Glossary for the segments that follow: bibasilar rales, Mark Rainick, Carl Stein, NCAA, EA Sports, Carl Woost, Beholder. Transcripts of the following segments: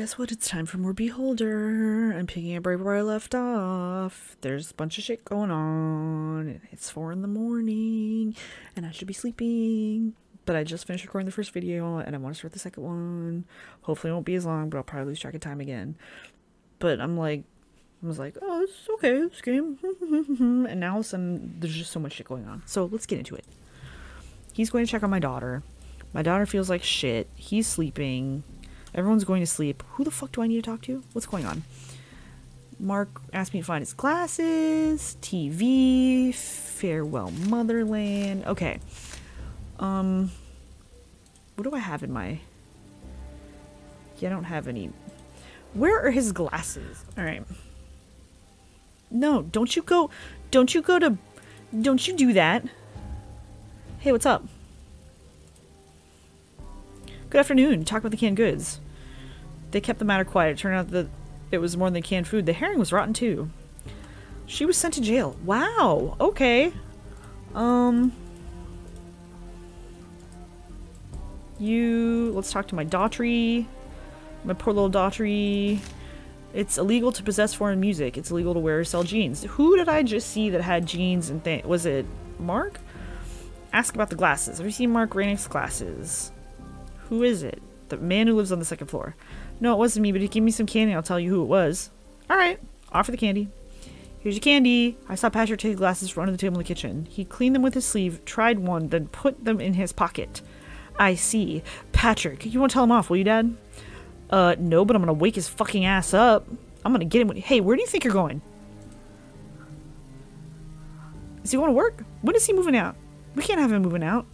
guess what? It's time for more Beholder. I'm picking up right where I left off. There's a bunch of shit going on. It's 4 in the morning and I should be sleeping. But I just finished recording the first video and I want to start the second one. Hopefully it won't be as long, but I'll probably lose track of time again. But I was like, oh, it's okay, this game. And now all of a sudden there's just so much shit going on. So let's get into it. He's going to check on my daughter. My daughter feels like shit. He's sleeping. Everyone's going to sleep. Who the fuck do I need to talk to? What's going on? Mark asked me to find his glasses. TV. Farewell Motherland. Okay. What do I have in my... Yeah, I don't have any... Where are his glasses? Alright. No, don't you go... Don't you go to... Don't you do that. Hey, what's up? Good afternoon. Talk about the canned goods. They kept the matter quiet. It turned out that it was more than canned food. The herring was rotten too. She was sent to jail. Wow. Okay. Let's talk to my Daughtry. My poor little Daughtry. It's illegal to possess foreign music. It's illegal to wear or sell jeans. Who did I just see that had jeans and things? Was it Mark? Ask about the glasses. Have you seen Mark Rainick's glasses? Who is it? The man who lives on the second floor. No, it wasn't me, but he gave me some candy. I'll tell you who it was. Alright. Offer the candy. Here's your candy. I saw Patrick take the glasses from under the table in the kitchen. He cleaned them with his sleeve, tried one, then put them in his pocket. I see. Patrick, you won't tell him off, will you, Dad? No, but I'm gonna wake his fucking ass up. I'm gonna get him. Hey, where do you think you're going? Is he going to work? When is he moving out? We can't have him moving out.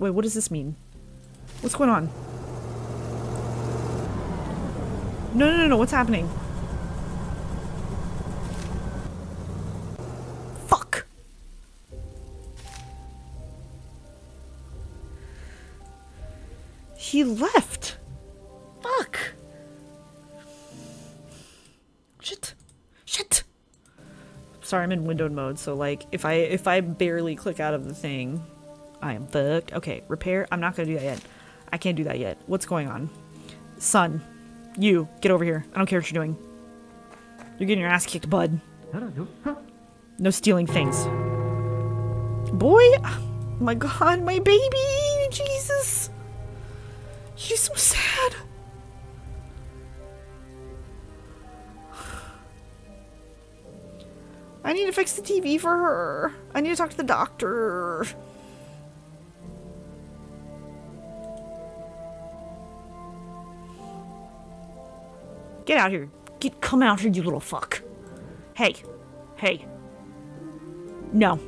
Wait, what does this mean? What's going on? No, what's happening? Fuck! He left! Fuck! Shit! Sorry, I'm in windowed mode, so like, if I barely click out of the thing... I am fucked. Okay, repair. I'm not gonna do that yet. I can't do that yet. What's going on? Son, you, get over here. I don't care what you're doing. You're getting your ass kicked, bud. No stealing things. Boy! Oh my god, my baby! Jesus! She's so sad. I need to fix the TV for her. I need to talk to the doctor. Get out here. Come out here, you little fuck. Hey. No.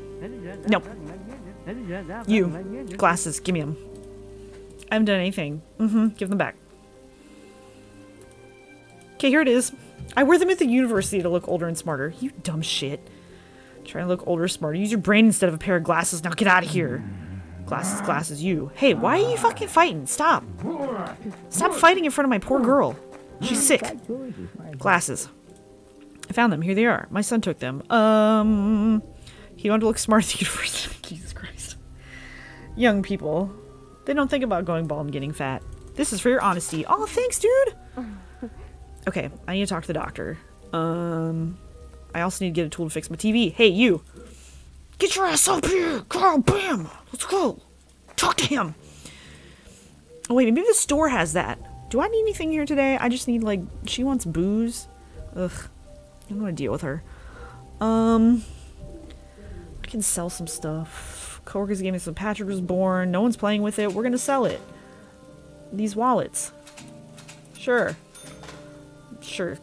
You. Glasses. Give me them. I haven't done anything. Give them back. Okay, here it is. I wear them at the university to look older and smarter. You dumb shit. Try to look older, smarter. Use your brain instead of a pair of glasses. Now get out of here. Glasses. You. Hey, why are you fucking fighting? Stop. Stop fighting in front of my poor girl. She's sick. Glasses. I found them. Here they are. My son took them. He wanted to look smart at the university. Jesus Christ. Young people. They don't think about going bald and getting fat. This is for your honesty. Oh, thanks, dude! Okay, I need to talk to the doctor. I also need to get a tool to fix my TV. Hey, you! Get your ass up here! Carl, bam! Let's go! Talk to him! Oh, wait, maybe the store has that. Do I need anything here today? I just need, like, she wants booze. Ugh. I don't want to deal with her. I can sell some stuff. Coworkers gave me some Patrick was born. No one's playing with it. We're gonna sell it. These wallets. Sure.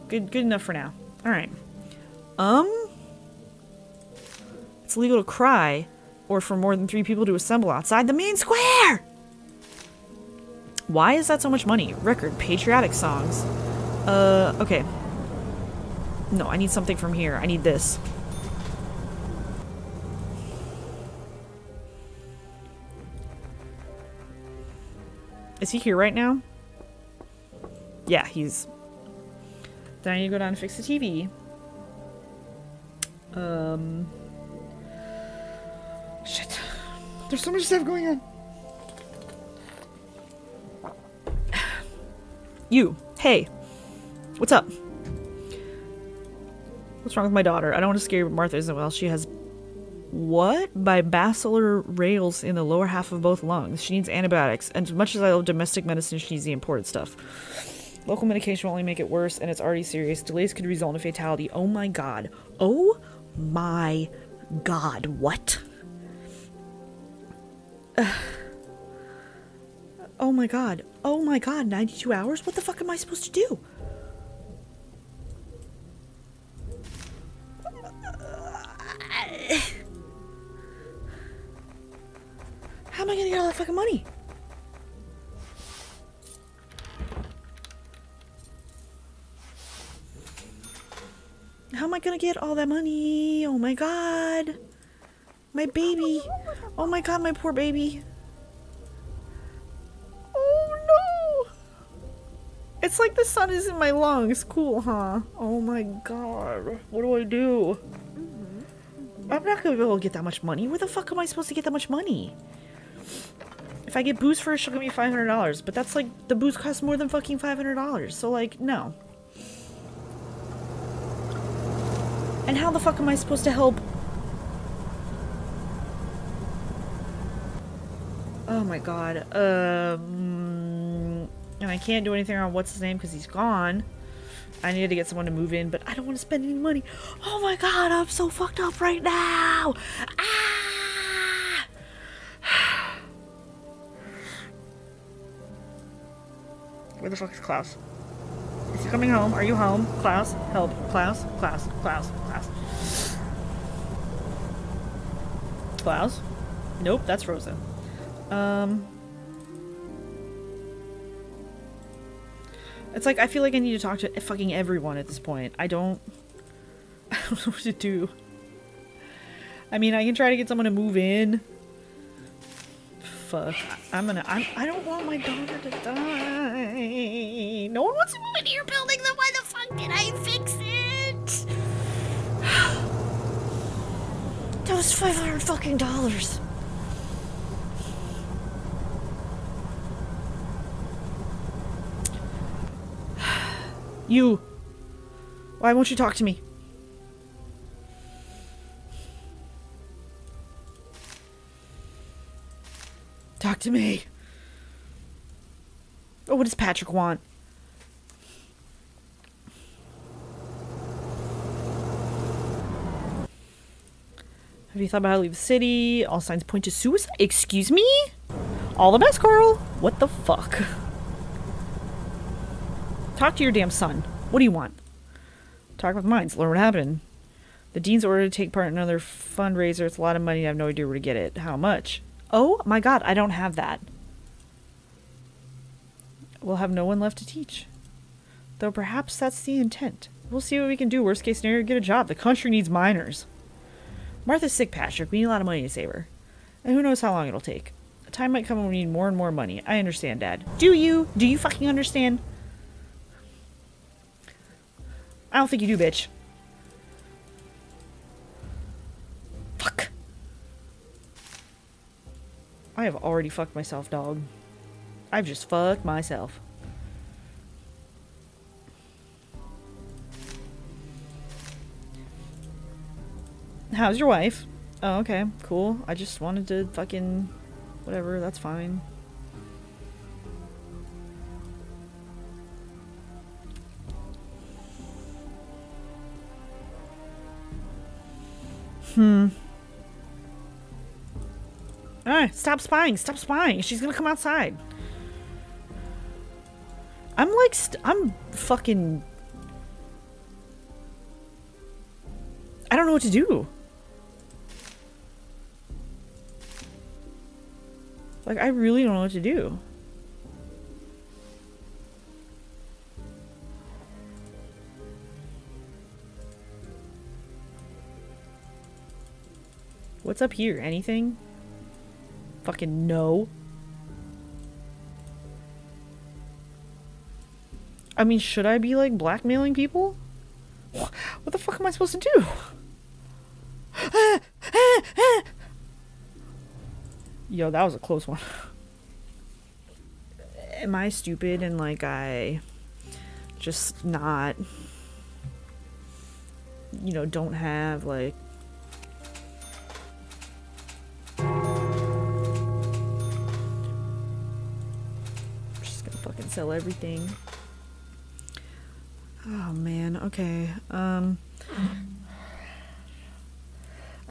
Good enough for now. Alright. It's illegal to cry or for more than 3 people to assemble outside the main square! Why is that so much money? Record, patriotic songs. Okay. No, I need something from here. I need this. Is he here right now? Yeah, he's... Then I need to go down and fix the TV. Shit. There's so much stuff going on. You. Hey. What's up? What's wrong with my daughter? I don't want to scare you, but Martha isn't well. She has... What? Bibasilar rales in the lower half of both lungs. She needs antibiotics. And as much as I love domestic medicine, she needs the imported stuff. Local medication will only make it worse, and it's already serious. Delays could result in a fatality. Oh my god. Oh my god. What? Oh my god. Oh my god. 92 hours? What the fuck am I supposed to do? How am I gonna get all that fucking money? How am I gonna get all that money? Oh my god. My baby. Oh my god, my poor baby. Oh no. It's like the sun is in my lungs. Cool, huh? Oh my god. What do I do? I'm not gonna be able to get that much money. Where the fuck am I supposed to get that much money? If I get booze first, she'll give me $500, but that's like, the booze costs more than fucking $500, so like, no. And how the fuck am I supposed to help? Oh my god. And I can't do anything on what's his name because he's gone. I need to get someone to move in, but I don't want to spend any money. Oh my god, I'm so fucked up right now! Ah! Where the fuck is Klaus? Is he coming home? Are you home? Klaus, help. Klaus, Klaus, Klaus, Klaus. Klaus? Nope, that's Rosa. It's like, I feel like I need to talk to fucking everyone at this point. I don't know what to do. I mean, I can try to get someone to move in. Fuck. I don't want my daughter to die. No one wants to move into your building, then why the fuck did I fix it? That was $500 fucking dollars. You. Why won't you talk to me? Talk to me. Oh, what does Patrick want? Have you thought about how to leave the city? All signs point to suicide. Excuse me? All the best, Carl. What the fuck? Talk to your damn son. What do you want? Talk with mine. Learn what happened. The dean's ordered to take part in another fundraiser. It's a lot of money. I have no idea where to get it. How much? Oh my god, I don't have that. We'll have no one left to teach. Though perhaps that's the intent. We'll see what we can do. Worst case scenario, get a job. The country needs miners. Martha's sick, Patrick. We need a lot of money to save her. And who knows how long it'll take. A time might come when we need more and more money. I understand, Dad. Do you? Do you fucking understand? I don't think you do, bitch. Fuck. I have already fucked myself, dog. I've just fucked myself. How's your wife? Oh, okay. Cool. I just wanted to fucking... Whatever, that's fine. Alright, stop spying. Stop spying. She's gonna come outside. I'm like, I'm fucking... I don't know what to do. Like, I really don't know what to do. What's up here? Anything? Fucking no. I mean, should I be, like, blackmailing people? What the fuck am I supposed to do? Yo, that was a close one. Am I stupid and, like, I... just not, you know, don't have like sell everything. Oh man, okay. I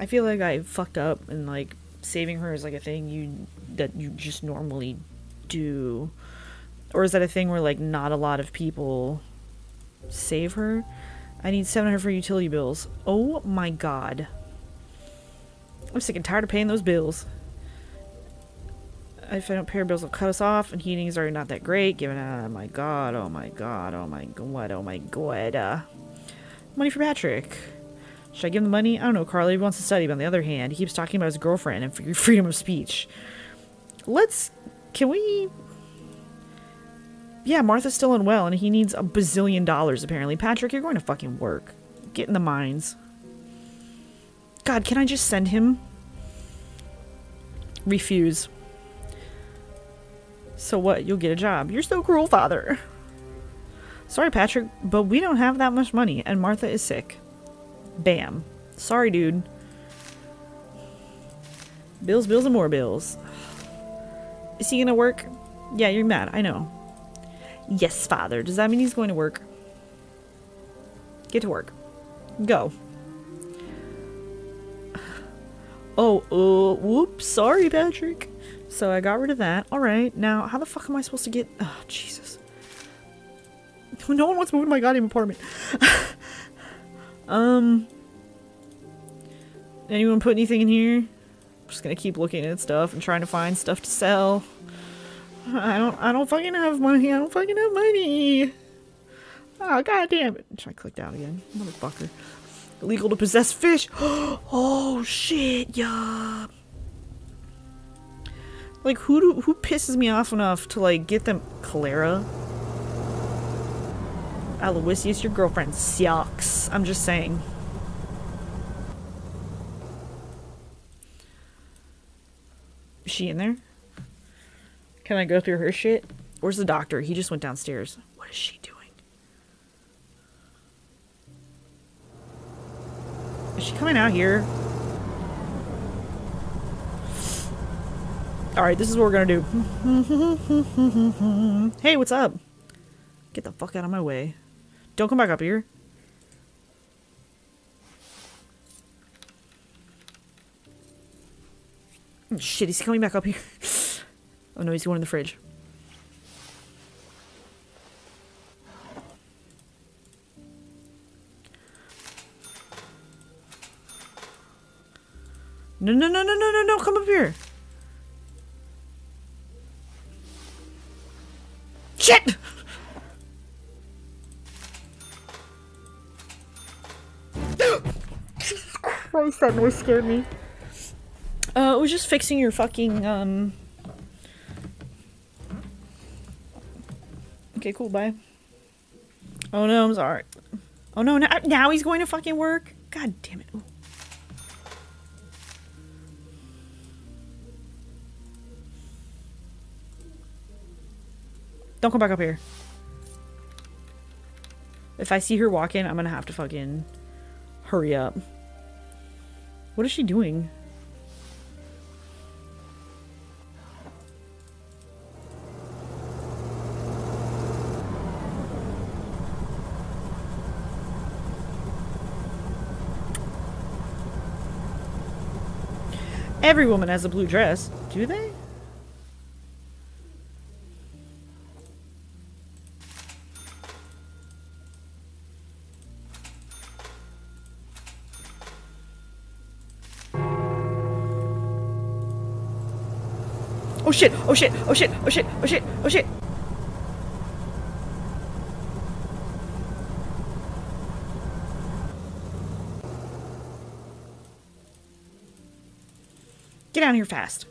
feel like I fucked up, and like saving her is like a thing that you just normally do. Or is that a thing where like not a lot of people save her? I need 700 for utility bills. Oh my god. I'm sick and tired of paying those bills. If I don't pay our bills, they'll cut us off, and heating is already not that great. Given, oh my god, oh my god, oh my god, oh my god. Money for Patrick. Should I give him the money? I don't know, Carly. He wants to study, but on the other hand, he keeps talking about his girlfriend and freedom of speech. Can we? Yeah, Martha's still unwell, and he needs a bazillion dollars, apparently. Patrick, you're going to fucking work. Get in the mines. God, can I just send him? Refuse. So what? You'll get a job. You're so cruel, father. Sorry, Patrick, but we don't have that much money, and Martha is sick. Bam. Sorry, dude. Bills, bills, and more bills. Is he gonna work? Yeah, you're mad. I know. Yes, father. Does that mean he's going to work? Get to work. Go. Oh, whoops. Sorry, Patrick. So I got rid of that. Alright, now how the fuck am I supposed to get... Oh, Jesus. No one wants to move to my goddamn apartment. Anyone put anything in here? I'm just gonna keep looking at stuff and trying to find stuff to sell. I don't fucking have money. I don't fucking have money. Oh, goddamn it. Should I click down again? Motherfucker. Illegal to possess fish. Oh, shit. Yeah. Like, who pisses me off enough to, like, get them... Clara? Aloysius, your girlfriend sucks. I'm just saying. Is she in there? Can I go through her shit? Where's the doctor? He just went downstairs. What is she doing? Is she coming out here? Alright, this is what we're gonna do. Hey, what's up? Get the fuck out of my way. Don't come back up here. Oh, shit, he's coming back up here. Oh no, he's going in the fridge. No, no, no, no, no, no, no, come up here. Shit! Christ, that noise scared me. It was just fixing your fucking, Okay, cool, bye. Oh no, I'm sorry. Oh no, now he's going to fucking work? God damn it. Ooh. Don't come back up here. If I see her walk in, I'm gonna have to fucking hurry up. What is she doing? Every woman has a blue dress. Do they? Oh shit, oh shit, oh shit, oh shit, oh shit, oh shit. Get down here fast.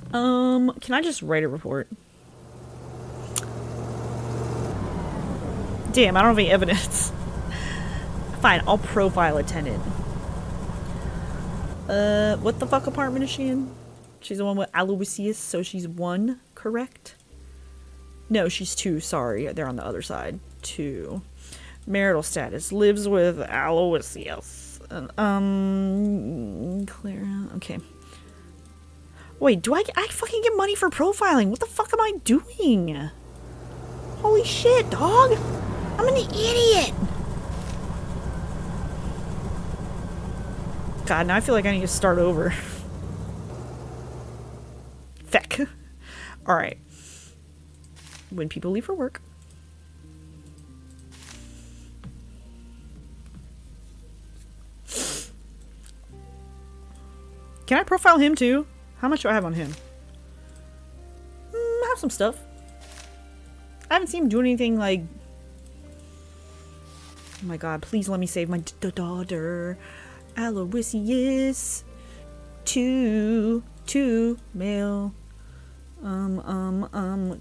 Can I just write a report? Damn, I don't have any evidence. Fine, I'll profile a tenant. What the fuck apartment is she in? She's the one with Aloysius, so she's 1. correct? No, she's two. Sorry, they're on the other side. Two. Marital status. Lives with Aloysius. Clara. Okay. Wait, do I fucking get money for profiling? What the fuck am I doing? Holy shit, dog! I'm an idiot! God, now I feel like I need to start over. Feck. Alright. When people leave for work. Can I profile him too? How much do I have on him? I have some stuff. I haven't seen him do anything like... Oh my god, please let me save my daughter. Aloysius. Two male.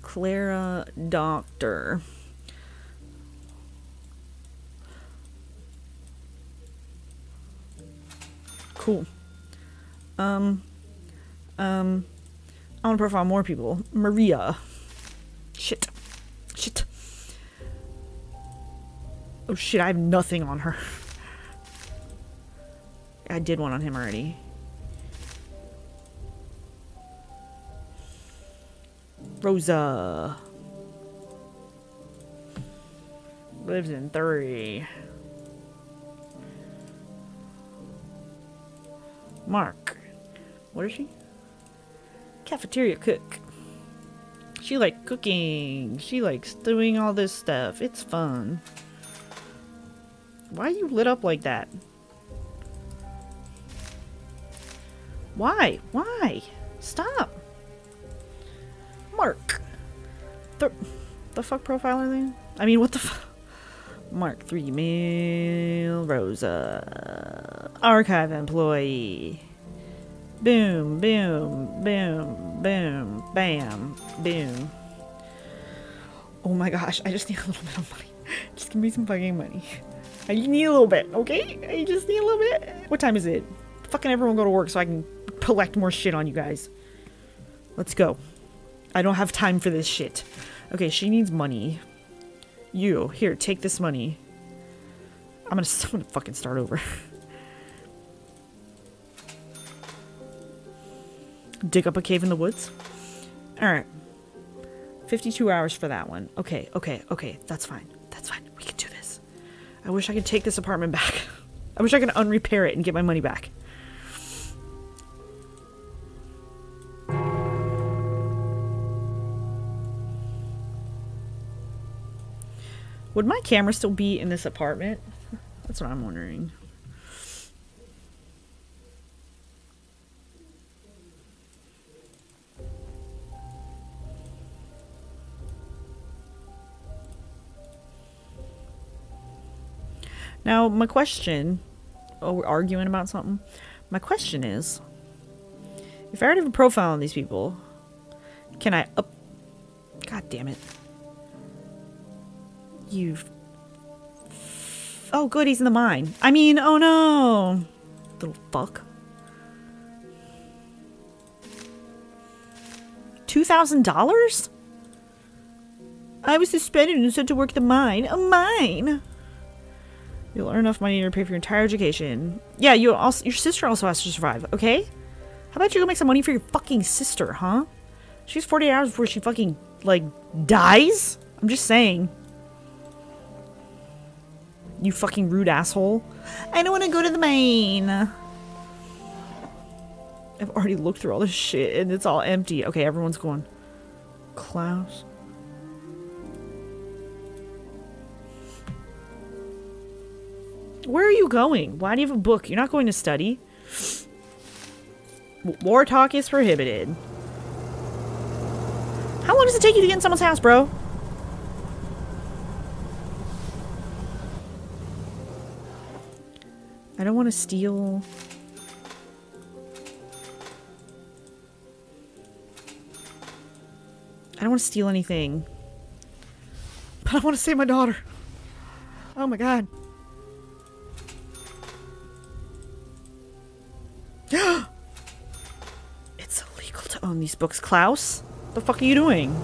Clara doctor. Cool. I want to profile more people. Maria. Shit. Shit. Oh shit, I have nothing on her. I did one on him already. Rosa. Lives in 3. Mark. What is she? Cafeteria cook. She likes cooking. She likes doing all this stuff. It's fun. Why are you lit up like that? Why? Why? Stop. Mark. The fuck profiler thing? I mean, what the fuck? Mark 3 male. Rosa. Archive employee. Boom, boom, boom, boom, bam, boom. Oh my gosh, I just need a little bit of money. Just give me some fucking money. I need a little bit, okay? I just need a little bit. What time is it? Fucking everyone go to work so I can collect more shit on you guys. Let's go. I don't have time for this shit. Okay, she needs money. You, here, take this money. I'm gonna fucking start over. Dig up a cave in the woods. Alright. 52 hours for that one. Okay, okay, okay. That's fine. That's fine. We can do this. I wish I could take this apartment back. I wish I could unrepair it and get my money back. Would my camera still be in this apartment? That's what I'm wondering. Now, my question... Oh, we're arguing about something? My question is... If I already have a profile on these people... Can I up... God damn it. You've... Oh, good, he's in the mine. I mean, oh no! Little fuck. 2,000 dollars? I was suspended and sent to work the mine. A mine! You'll earn enough money to pay for your entire education. Yeah, you also, your sister also has to survive, okay? How about you go make some money for your fucking sister, huh? She's 48 hours before she fucking, like, dies? I'm just saying. You fucking rude asshole. I don't want to go to the mine. I've already looked through all this shit and it's all empty. Okay, everyone's going. Klaus. Where are you going? Why do you have a book? You're not going to study. War talk is prohibited. How long does it take you to get in someone's house, bro? I don't want to steal. I don't want to steal anything. But I want to save my daughter. Oh my god. It's illegal to own these books, Klaus. The fuck are you doing?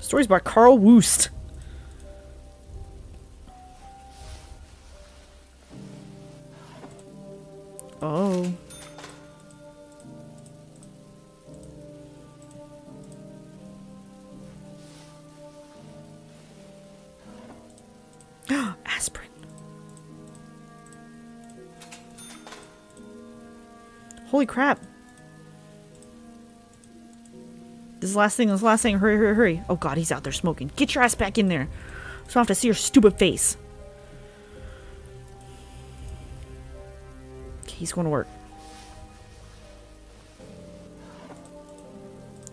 Stories by Carl Woost. Oh. Aspirin. Holy crap. This last thing, hurry. Oh god, he's out there smoking. Get your ass back in there. So I have to see your stupid face. Okay, he's going to work.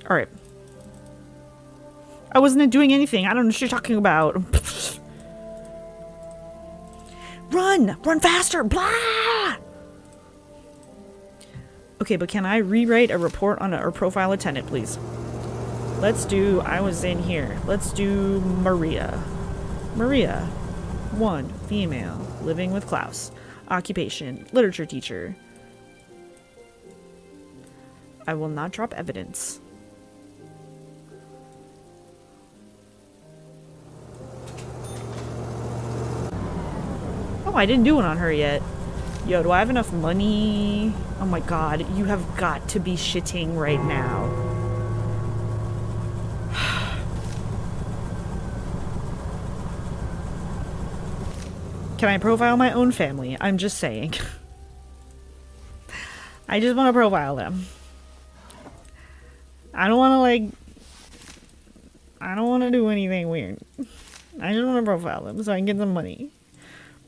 Alright. I wasn't doing anything. I don't know what you're talking about. Run! Run faster! Blah! Okay, but can I rewrite a report on or profile a tenant, please? Let's do, I was in here. Let's do Maria. Maria, one, female, living with Klaus. Occupation, literature teacher. I will not drop evidence. Oh, I didn't do one on her yet. Yo, do I have enough money? Oh my god, you have got to be shitting right now. Can I profile my own family? I'm just saying. I just want to profile them. I don't want to like... I don't want to do anything weird. I just want to profile them so I can get some money.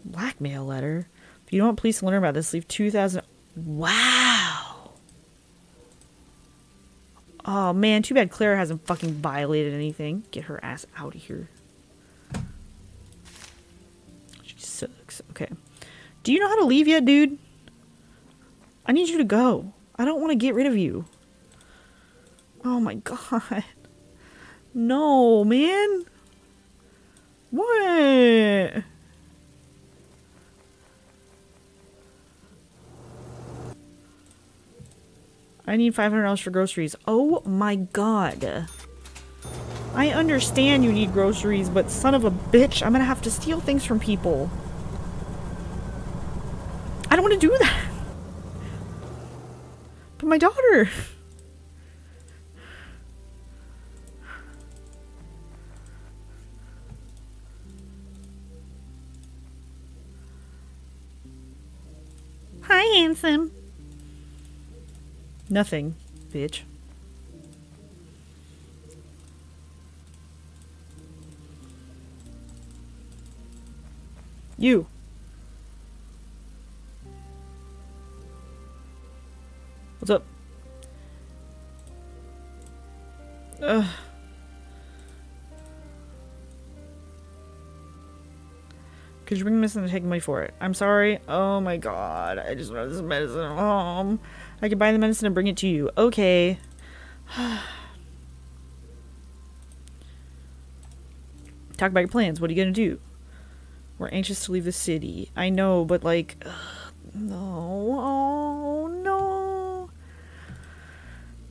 Blackmail letter? If you don't want police to learn about this, leave 2,000... Wow! Oh man, too bad Claire hasn't fucking violated anything. Get her ass out of here. Okay. Do you know how to leave yet, dude? I need you to go. I don't want to get rid of you. Oh my god. No, man. What? I need $500 for groceries. Oh my god. I understand you need groceries, but son of a bitch, I'm gonna have to steal things from people. I don't want to do that. But my daughter. Hi, handsome. Nothing, bitch. You. What's up? Could you bring this and take money for it? I'm sorry. Oh my god. I just want this medicine at home. I could buy the medicine and bring it to you. Okay. Talk about your plans. What are you gonna do? We're anxious to leave the city. I know, but like... no. Oh no.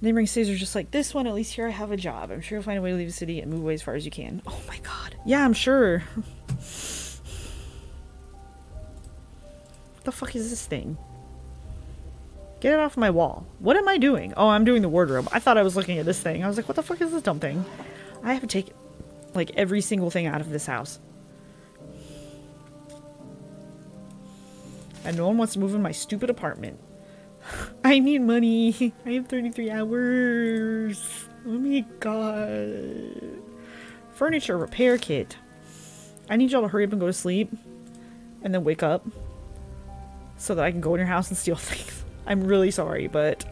Neighboring cities are just like this one. At least here I have a job. I'm sure you'll find a way to leave the city and move away as far as you can. Oh my god. Yeah, I'm sure. What the fuck is this thing? Get it off my wall. What am I doing? Oh, I'm doing the wardrobe. I thought I was looking at this thing. I was like, what the fuck is this dumb thing? I have to take like every single thing out of this house. And no one wants to move in my stupid apartment. I need money. I have 33 hours. Oh my god. Furniture repair kit. I need y'all to hurry up and go to sleep. And then wake up. So that I can go in your house and steal things. I'm really sorry, but...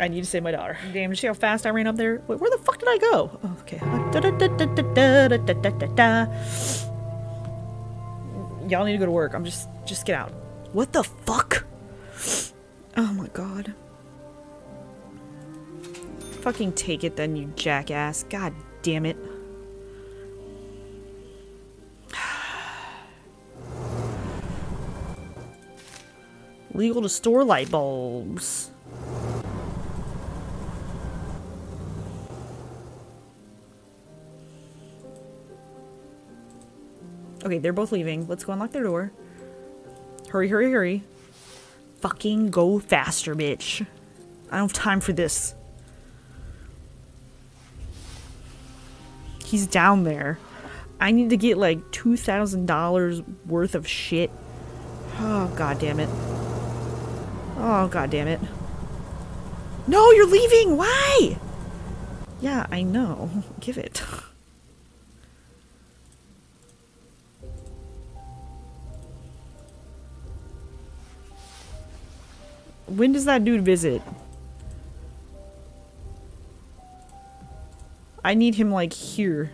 I need to save my daughter. Damn, did you see how fast I ran up there? Wait, where the fuck did I go? Oh, okay. Y'all need to go to work. I'm just get out. What the fuck? Oh my god. Fucking take it then, you jackass. God damn it. Legal to store light bulbs. Okay, they're both leaving. Let's go unlock their door. Hurry, hurry, hurry. Fucking go faster, bitch. I don't have time for this. He's down there. I need to get like $2,000 worth of shit. Oh, god damn it. Oh, god damn it. No, you're leaving! Why? Yeah, I know. Give it. When does that dude visit? I need him like here.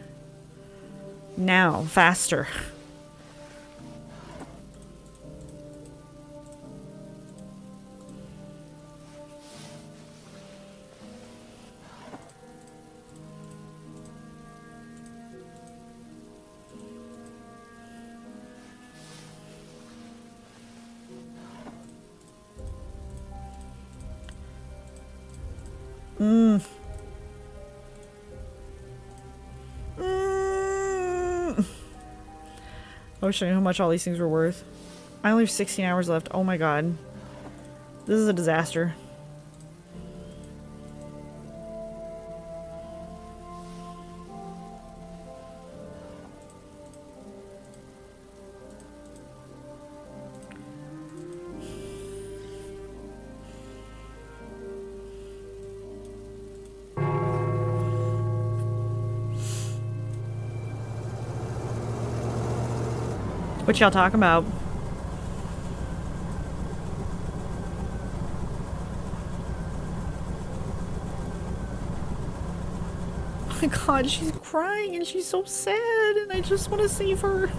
Now, faster. I was showing how much all these things were worth. I only have 16 hours left. Oh my god. This is a disaster. What y'all talking about? Oh my god, she's crying and she's so sad and I just want to save her.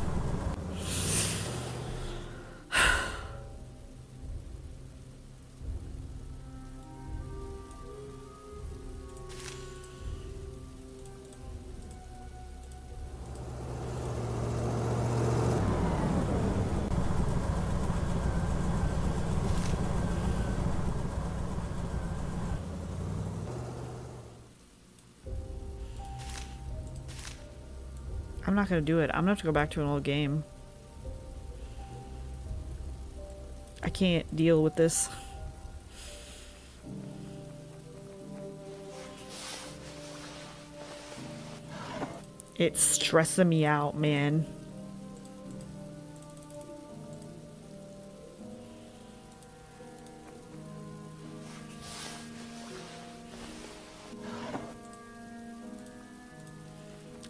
I'm not gonna do it. I'm gonna have to go back to an old game. I can't deal with this. It's stressing me out, man.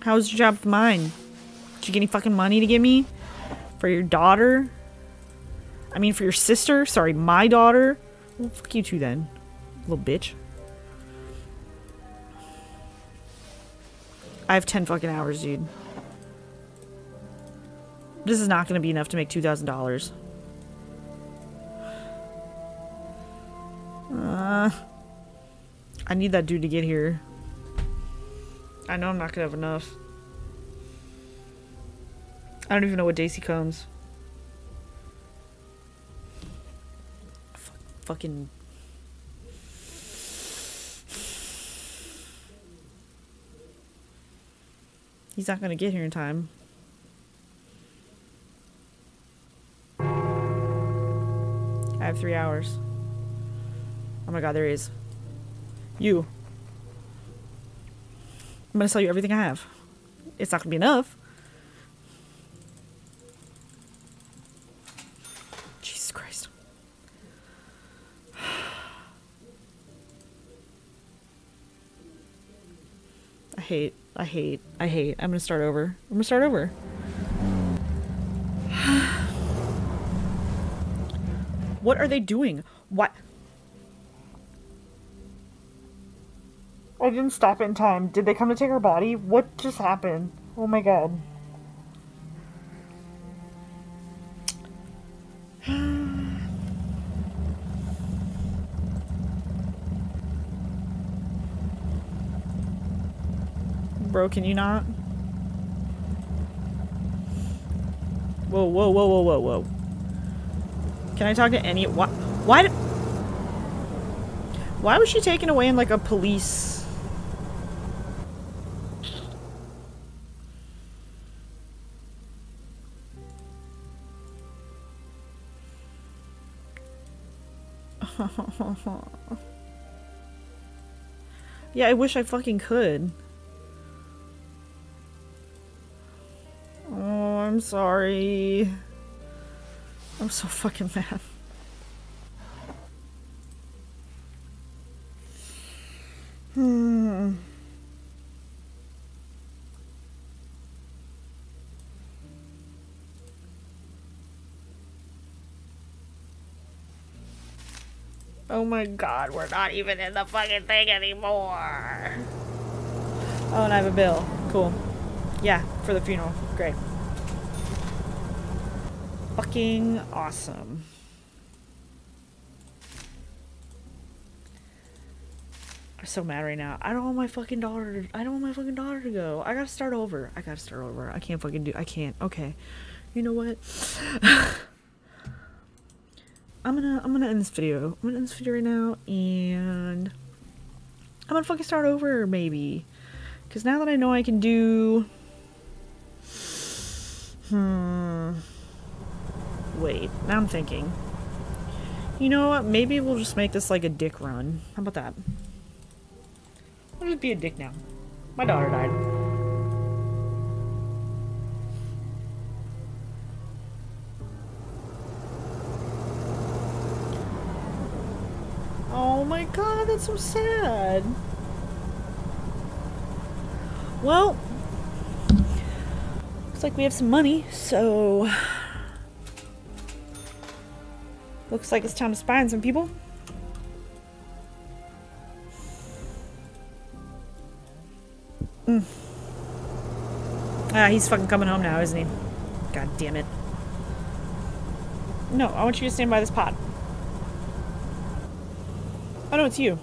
How's your job with mine? Did you get any fucking money to give me? For your daughter? I mean, for your sister? Sorry, my daughter? Well, fuck you two then. Little bitch. I have 10 fucking hours, dude. This is not gonna be enough to make $2,000. I need that dude to get here. I know I'm not gonna have enough. I don't even know what Daisy comes. Fucking. He's not gonna get here in time. I have 3 hours. Oh my god, there he is. You. I'm gonna sell you everything I have. It's not gonna be enough. Jesus Christ. I hate. I'm gonna start over. What are they doing? What? I didn't stop in time. Did they come to take her body? What just happened? Oh my god. bro. Can you not? Whoa, whoa, whoa, whoa, whoa, whoa. Can I talk to any... Why was she taken away in, like, a police... Yeah, I wish I fucking could. Oh, I'm sorry. I'm so fucking mad. Oh my god, we're not even in the fucking thing anymore. Oh, and I have a bill. Cool. Yeah, for the funeral. Great. Fucking awesome. I'm so mad right now. I don't want my fucking daughter to, I don't want my fucking daughter to go. I gotta start over. I gotta start over. I can't fucking do, I can't. Okay. You know what? I'm gonna end this video. I'm gonna end this video right now, and I'm gonna fucking start over, maybe. Because now that I know I can do... Wait, now I'm thinking. You know what? Maybe we'll just make this like a dick run. How about that? I'll just be a dick now. My daughter died. Oh my god, that's so sad. Well, looks like we have some money, so... Looks like it's time to spy on some people. Ah, he's fucking coming home now, isn't he? God damn it. No, I want you to stand by this pot. Oh no, it's you.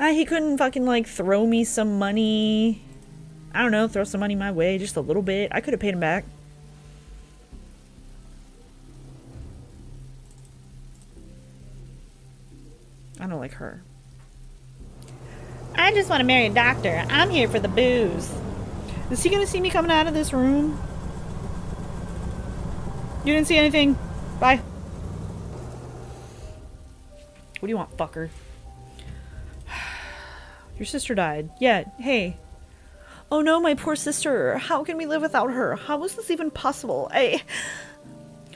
Ah, he couldn't fucking like throw me some money. I don't know, throw some money my way, just a little bit. I could have paid him back. I don't like her. I just want to marry a doctor. I'm here for the booze. Is he gonna see me coming out of this room? You didn't see anything. Bye. What do you want, fucker? Your sister died. Yeah, hey. Oh no, my poor sister. How can we live without her? How was this even possible?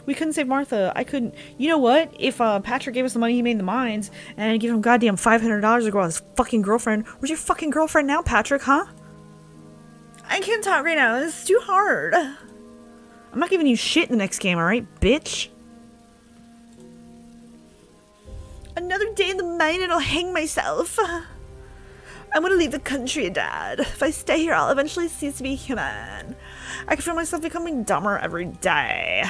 We couldn't save Martha. I couldn't. You know what? If Patrick gave us the money he made in the mines, and I give him goddamn $500 to go out with his fucking girlfriend. Where's your fucking girlfriend now, Patrick, huh? I can't talk right now. This is too hard. I'm not giving you shit in the next game, alright, bitch? Another day in the mine and I'll hang myself. I'm gonna leave the country, Dad. If I stay here, I'll eventually cease to be human. I can feel myself becoming dumber every day.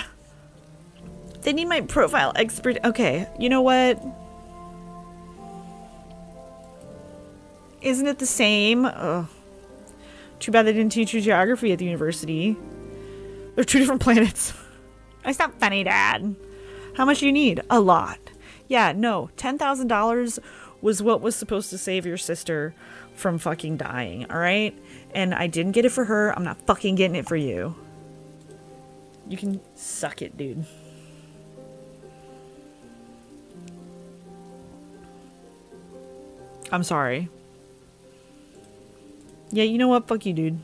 They need my profile expert. Okay, you know what? Isn't it the same? Ugh. Too bad they didn't teach you geography at the university. They're two different planets. That's not funny, Dad. How much do you need? A lot. Yeah, no. $10,000 was what was supposed to save your sister from fucking dying, alright? And I didn't get it for her. I'm not fucking getting it for you. You can suck it, dude. I'm sorry. Yeah, you know what? Fuck you, dude.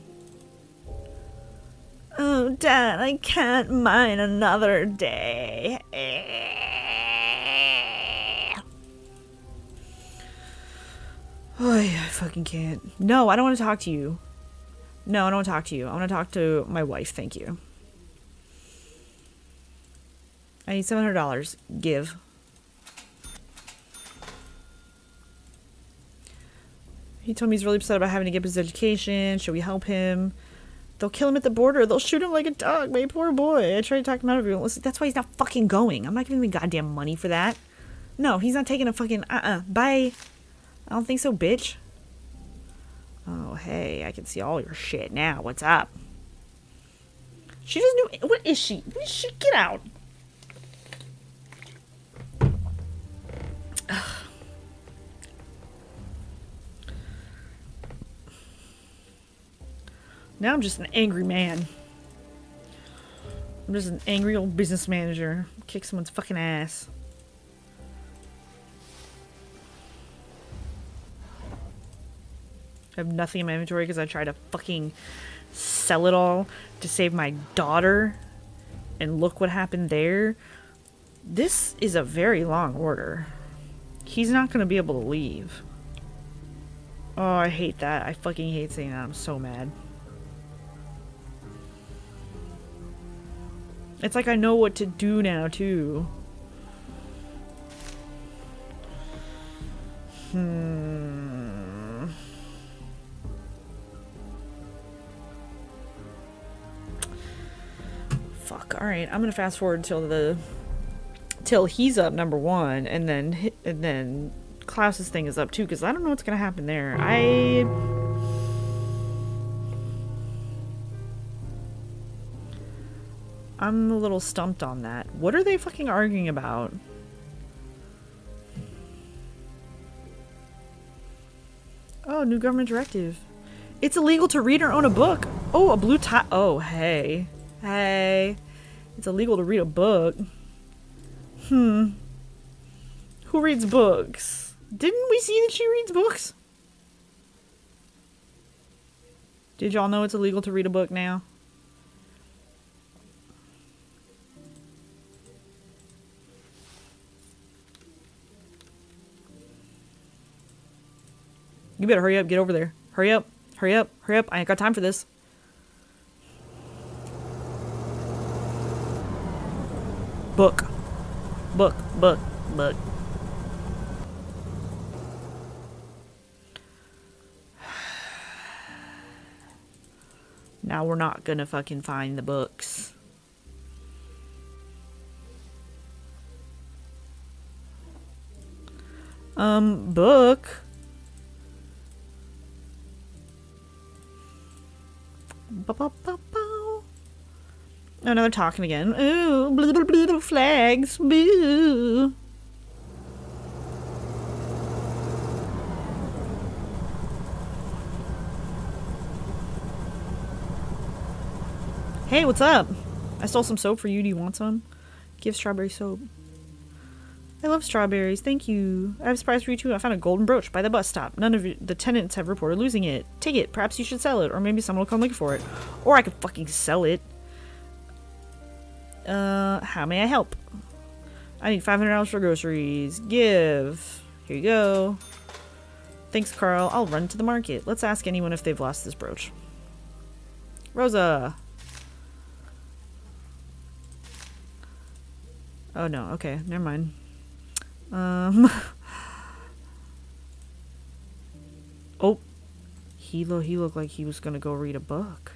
Oh, Dad, I can't mine another day. Oh, yeah, I fucking can't. No, I don't want to talk to you. No, I don't want to talk to you. I want to talk to my wife. Thank you. I need $700. Give. He told me he's really upset about having to give his education. Should we help him? They'll kill him at the border. They'll shoot him like a dog. My poor boy. I tried to talk him out of it. That's why he's not fucking going. I'm not giving him goddamn money for that. No, he's not taking a fucking bye. I don't think so, bitch. Oh, hey, I can see all your shit now. What's up? She doesn't do... What is she? What is she? Get out. Ugh. Now I'm just an angry man. I'm just an angry old business manager. Kick someone's fucking ass. I have nothing in my inventory because I tried to fucking sell it all to save my daughter. And look what happened there. This is a very long order. He's not going to be able to leave. Oh, I hate that. I fucking hate saying that. I'm so mad. It's like I know what to do now, too. Fuck. All right, I'm gonna fast forward till he's up #1, and then Klaus's thing is up too, because I don't know what's gonna happen there. I'm a little stumped on that. What are they fucking arguing about? Oh, new government directive. It's illegal to read or own a book. Oh, a blue tie. Oh, hey. Hey. It's illegal to read a book. Who reads books? Didn't we see that she reads books? Did y'all know it's illegal to read a book now? You better hurry up, get over there. Hurry up, hurry up, hurry up. I ain't got time for this. Book. Book, book, book. Now we're not gonna fucking find the books. Book. Oh, now they're talking again. Ooh, blue, blue, blue flags. Boo. Hey, what's up? I stole some soap for you. Do you want some? Give strawberry soap. I love strawberries. Thank you. I have a surprise for you too. I found a golden brooch by the bus stop. None of the tenants have reported losing it. Take it. Perhaps you should sell it, or maybe someone will come looking for it. Or I could fucking sell it. How may I help? I need $500 for groceries. Give. Here you go. Thanks, Carl. I'll run to the market. Let's ask anyone if they've lost this brooch. Rosa. Oh no. Okay. Never mind. Oh, he looked like he was gonna go read a book.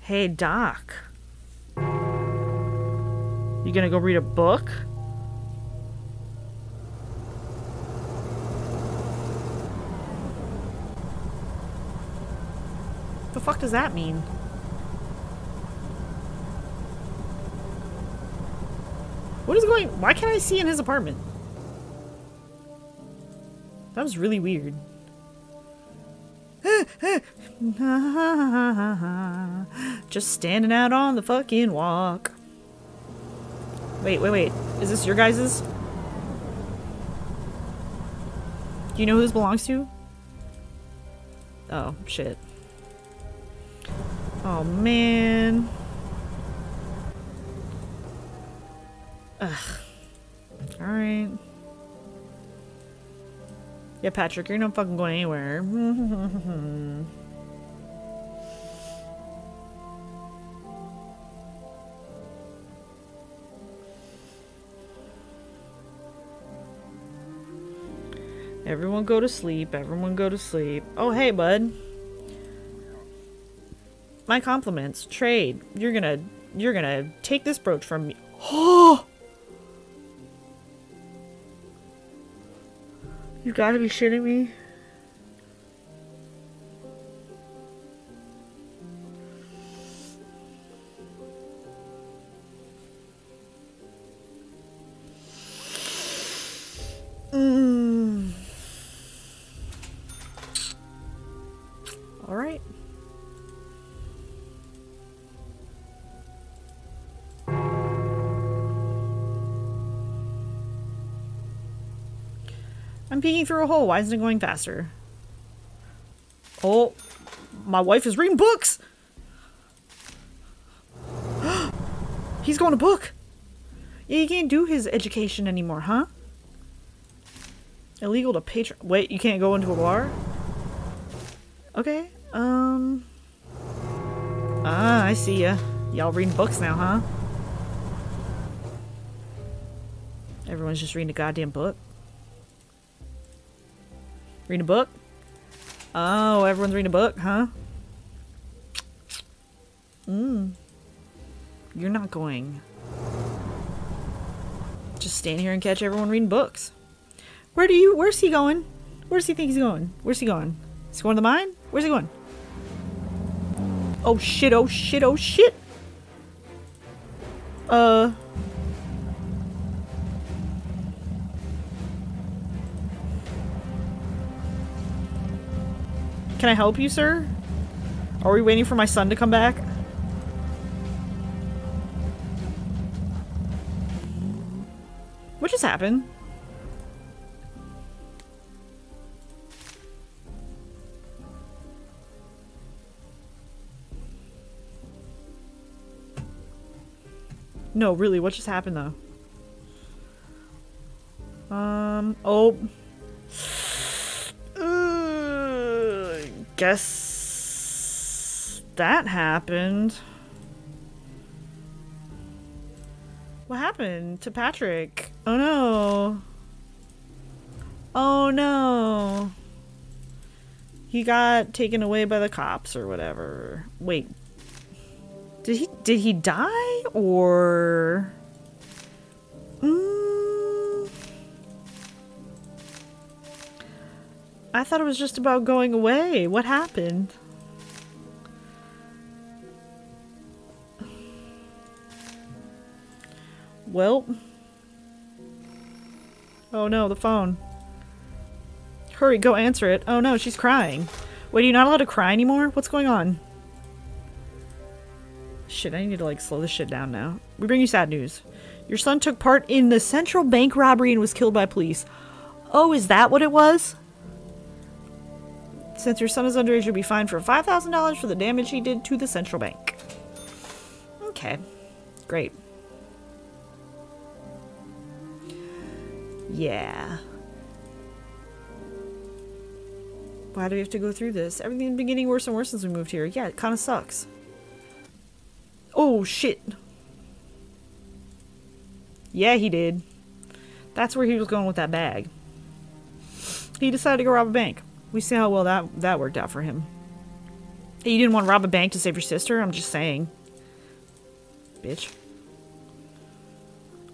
Hey, Doc, you gonna go read a book? The fuck does that mean? What is going... Why can't I see in his apartment? That was really weird. Just standing out on the fucking walk. Wait, wait, wait. Is this your guys's? Do you know who this belongs to? Oh, shit. Oh, man. Ugh. Alright. Yeah, Patrick, you're not fucking going anywhere. Everyone go to sleep. Everyone go to sleep. Oh, hey, bud. My compliments. Trade. You're gonna take this brooch from me. Oh! You gotta be shitting me. Alright. I'm peeking through a hole. Why isn't it going faster? Oh, my wife is reading books! He's going to book! Yeah, he can't do his education anymore, huh? Illegal to patron- Wait, you can't go into a bar? Okay, Ah, I see ya. Y'all reading books now, huh? Everyone's just reading a goddamn book. Reading a book? Oh, everyone's reading a book, huh? You're not going. Just stand here and catch everyone reading books. Where's he going? Where does he think he's going? Where's he going? Is he going to the mine? Where's he going? Oh shit, oh shit, oh shit! Can I help you, sir? Are we waiting for my son to come back? What just happened? No, really, what just happened, though? Oh. Guess that happened. What happened to Patrick? Oh, no. Oh, no. He got taken away by the cops or whatever. Wait. Did he die, or... I thought it was just about going away. What happened? Well. Oh no, the phone. Hurry, go answer it. Oh no, she's crying. Wait, are you not allowed to cry anymore? What's going on? Shit, I need to like slow this shit down now. We bring you sad news. Your son took part in the central bank robbery and was killed by police. Oh, is that what it was? Since your son is underage, you'll be fined for $5,000 for the damage he did to the central bank. Okay. Great. Yeah. Why do we have to go through this? Everything's been getting worse and worse since we moved here. Yeah, it kind of sucks. Oh, shit. Yeah, he did. That's where he was going with that bag. He decided to go rob a bank. We see how well that worked out for him. Hey, you didn't want to rob a bank to save your sister? I'm just saying. Bitch.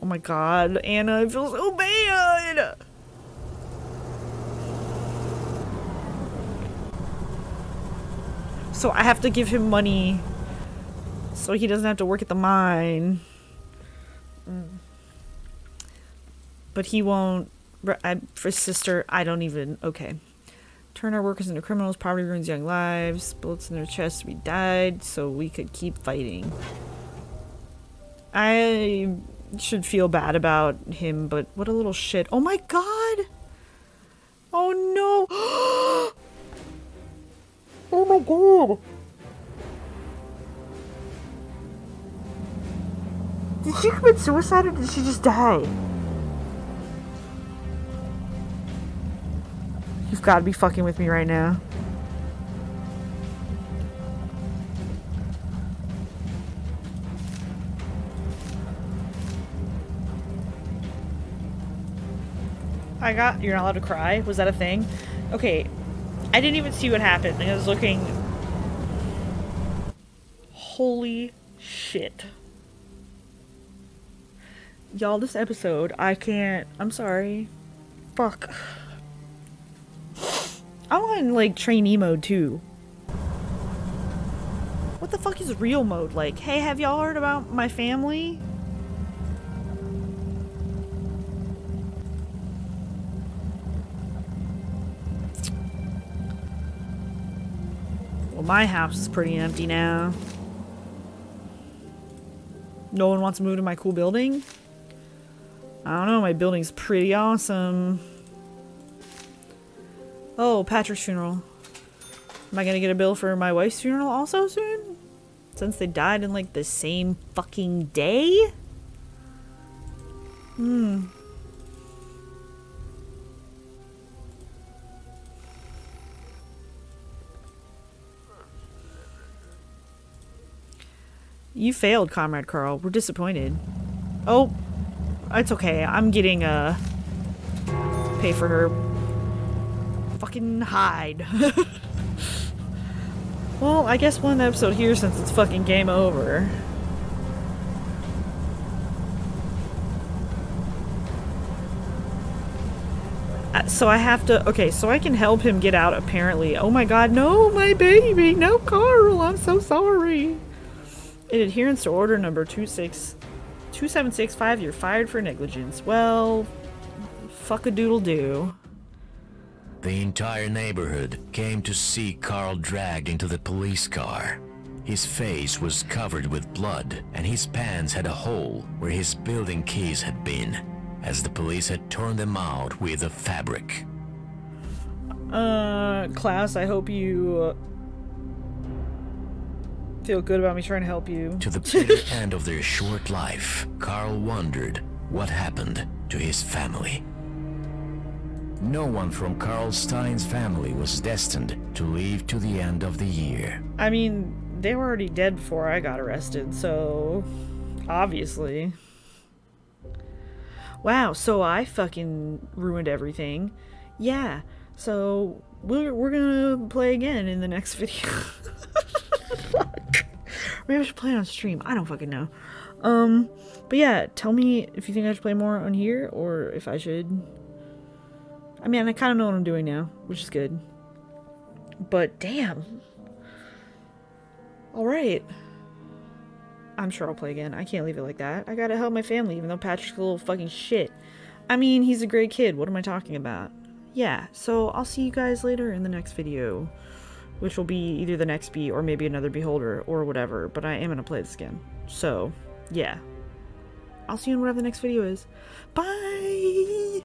Oh my god, Anna, I feel so bad! So I have to give him money so he doesn't have to work at the mine. But he won't... For his sister, I don't even... Okay. Turn our workers into criminals. Poverty ruins young lives. Bullets in their chests. We died so we could keep fighting. I should feel bad about him, but what a little shit. Oh my god! Oh no! Oh my god! Did she commit suicide or did she just die? You've got to be fucking with me right now. You're not allowed to cry? Was that a thing? Okay. I didn't even see what happened. I was looking... Holy shit. Y'all, this episode, I can't... I'm sorry. Fuck. I want, like, trainee mode, too. What the fuck is real mode like? Hey, have y'all heard about my family? Well, my house is pretty empty now. No one wants to move to my cool building? I don't know, my building's pretty awesome. Oh, Patrick's funeral. Am I gonna get a bill for my wife's funeral also soon? Since they died in like the same fucking day? Hmm. You failed, Comrade Carl. We're disappointed. Oh, it's okay. I'm getting a pay for her. Fucking hide. Well, I guess we'll end the episode here since it's fucking game over. So I have to, okay, so I can help him get out apparently. Oh my god, no, my baby, no Carl, I'm so sorry. In adherence to order number 26276, you're fired for negligence. Well, fuck a doodle do. The entire neighborhood came to see Carl dragged into the police car. His face was covered with blood, and his pants had a hole where his building keys had been, as the police had torn them out with a fabric. Klaus, I hope you feel good about me trying to help you. To the bitter end of their short life, Carl wondered what happened to his family. No one from Carl Stein's family was destined to leave to the end of the year. I mean, they were already dead before I got arrested, so obviously. Wow, so I fucking ruined everything. Yeah, so we're gonna play again in the next video. Fuck. Maybe I should play it on stream. I don't fucking know. But yeah, tell me if you think I should play more on here or if I should... I mean, I kind of know what I'm doing now, which is good. But damn. Alright. I'm sure I'll play again. I can't leave it like that. I gotta help my family, even though Patrick's a little fucking shit. I mean, he's a great kid. What am I talking about? Yeah, so I'll see you guys later in the next video. Which will be either the next B or maybe another Beholder or whatever. But I am gonna play this again. So, yeah. I'll see you in whatever the next video is. Bye!